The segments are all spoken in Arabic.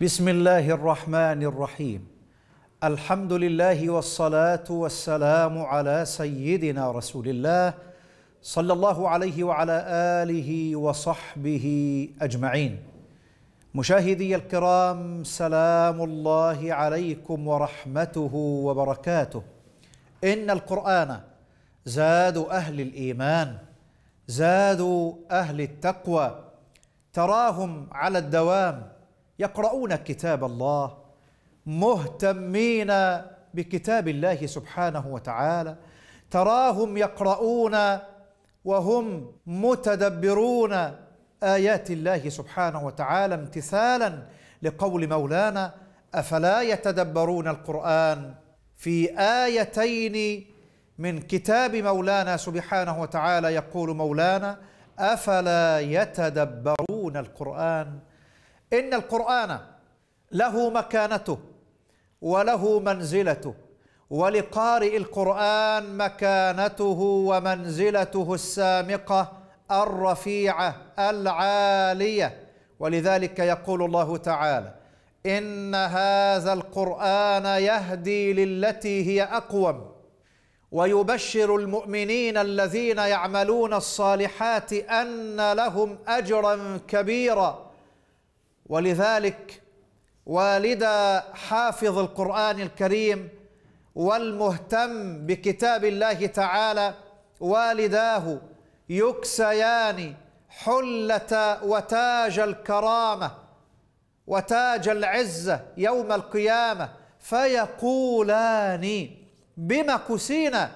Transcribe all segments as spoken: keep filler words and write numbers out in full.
بسم الله الرحمن الرحيم. الحمد لله والصلاة والسلام على سيدنا رسول الله صلى الله عليه وعلى آله وصحبه أجمعين. مشاهدي الكرام، سلام الله عليكم ورحمته وبركاته. إن القرآن زاد أهل الإيمان، زاد أهل التقوى، تراهم على الدوام يقرؤون كتاب الله، مهتمين بكتاب الله سبحانه وتعالى، تراهم يقرؤون وهم متدبرون آيات الله سبحانه وتعالى امتثالا لقول مولانا: أفلا يتدبرون القرآن. في آيتين من كتاب مولانا سبحانه وتعالى يقول مولانا: أفلا يتدبرون القرآن. إن القرآن له مكانته وله منزلته، ولقارئ القرآن مكانته ومنزلته السامقة الرفيعة العالية، ولذلك يقول الله تعالى: إن هذا القرآن يهدي للتي هي أقوم ويبشر المؤمنين الذين يعملون الصالحات أن لهم أجرا كبيرا. ولذلك والدى حافظ القرآن الكريم والمهتم بكتاب الله تعالى، والداه يكسيان حلة وتاج الكرامة وتاج العزة يوم القيامة، فيقولان: بما كسينا؟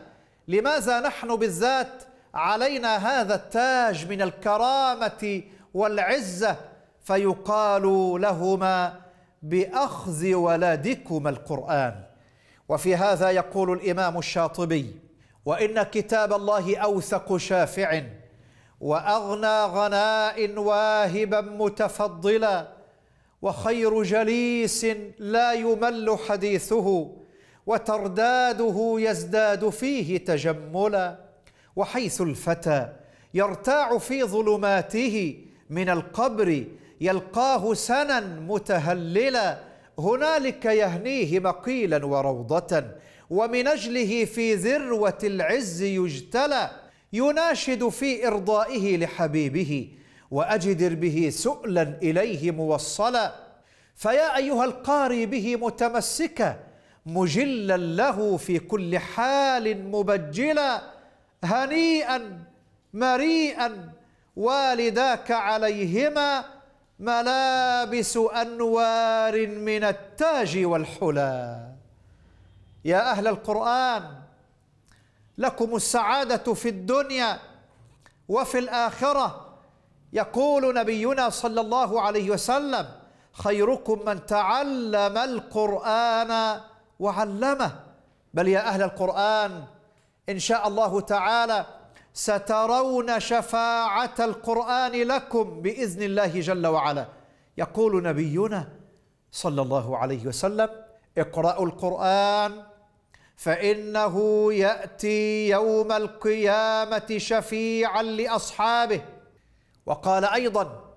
لماذا نحن بالذات علينا هذا التاج من الكرامة والعزة؟ فيقال لهما: بأخذ ولدكما القرآن. وفي هذا يقول الإمام الشاطبي: وإن كتاب الله أوثق شافع وأغنى غناء واهبا متفضلا وخير جليس لا يمل حديثه وترداده يزداد فيه تجملا وحيث الفتى يرتاع في ظلماته من القبر يلقاه سنا متهللا هنالك يهنيه مقيلا وروضة ومن أجله في ذروة العز يجتلى يناشد في إرضائه لحبيبه وأجدر به سؤلا إليه موصلا فيا أيها القارئ به متمسكا مجلا له في كل حال مبجلا هنيئا مريئا والداك عليهما ملابس أنوار من التاج والحلى. يا أهل القرآن، لكم السعادة في الدنيا وفي الآخرة. يقول نبينا صلى الله عليه وسلم: خيركم من تعلم القرآن وعلمه. بل يا أهل القرآن، إن شاء الله تعالى سترون شفاعة القرآن لكم بإذن الله جل وعلا. يقول نبينا صلى الله عليه وسلم: اقرأوا القرآن فإنه يأتي يوم القيامة شفيعا لأصحابه. وقال أيضا: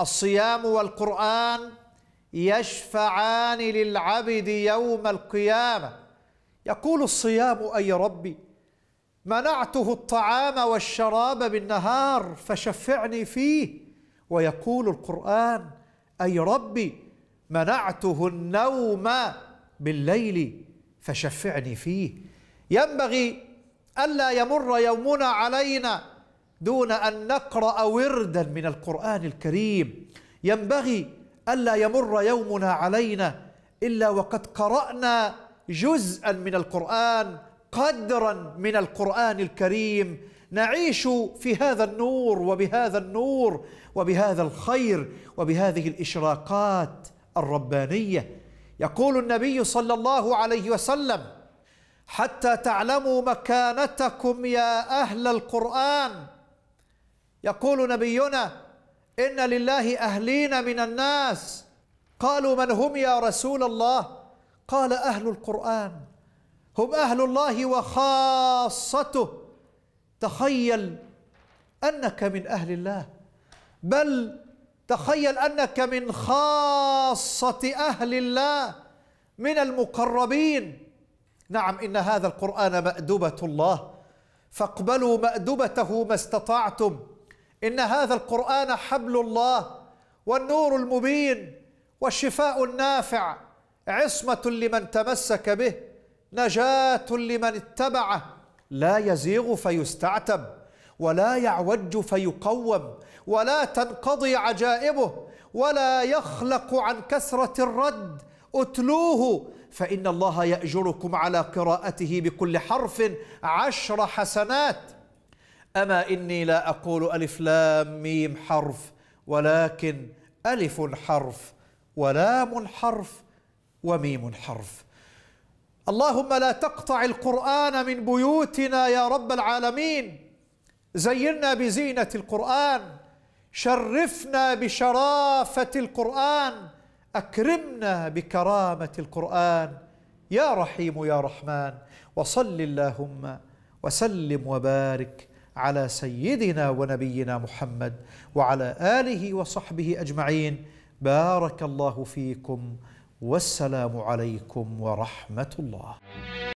الصيام والقرآن يشفعان للعبد يوم القيامة. يقول الصيام: أي ربي، منعته الطعام والشراب بالنهار فشفعني فيه. ويقول القرآن: أي ربي، منعته النوم بالليل فشفعني فيه. ينبغي ألا يمر يومنا علينا دون أن نقرأ وردا من القرآن الكريم. ينبغي ألا يمر يومنا علينا إلا وقد قرأنا جزءا من القرآن، قدرا من القرآن الكريم، نعيش في هذا النور وبهذا النور وبهذا الخير وبهذه الإشراقات الربانية. يقول النبي صلى الله عليه وسلم: حتى تعلموا مكانتكم يا أهل القرآن. يقول نبينا: إن لله أهلين من الناس. قالوا: من هم يا رسول الله؟ قال: أهل القرآن، هم أهل الله وخاصته. تخيل أنك من أهل الله، بل تخيل أنك من خاصة أهل الله من المقربين. نعم، إن هذا القرآن مأدبة الله فاقبلوا مأدبته ما استطعتم، إن هذا القرآن حبل الله والنور المبين والشفاء النافع، عصمة لمن تمسك به، نجاة لمن اتبعه، لا يزيغ فيستعتب، ولا يعوج فيقوم، ولا تنقضي عجائبه، ولا يخلق عن كثرة الرد. اتلوه فإن الله يأجركم على قراءته بكل حرف عشر حسنات. أما إني لا أقول ألف لام ميم حرف، ولكن ألف حرف ولام حرف وميم حرف. اللهم لا تقطع القرآن من بيوتنا يا رب العالمين، زينا بزينة القرآن، شرفنا بشرافة القرآن، أكرمنا بكرامة القرآن يا رحيم يا رحمن. وصل اللهم وسلم وبارك على سيدنا ونبينا محمد وعلى آله وصحبه أجمعين. بارك الله فيكم، والسلام عليكم ورحمة الله.